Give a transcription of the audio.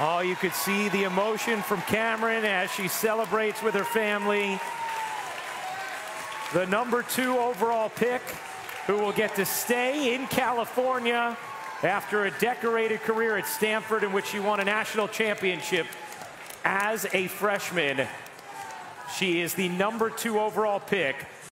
Oh, you could see the emotion from Cameron as she celebrates with her family. The #2 overall pick, who will get to stay in California after a decorated career at Stanford, in which she won a national championship as a freshman. She is the #2 overall pick.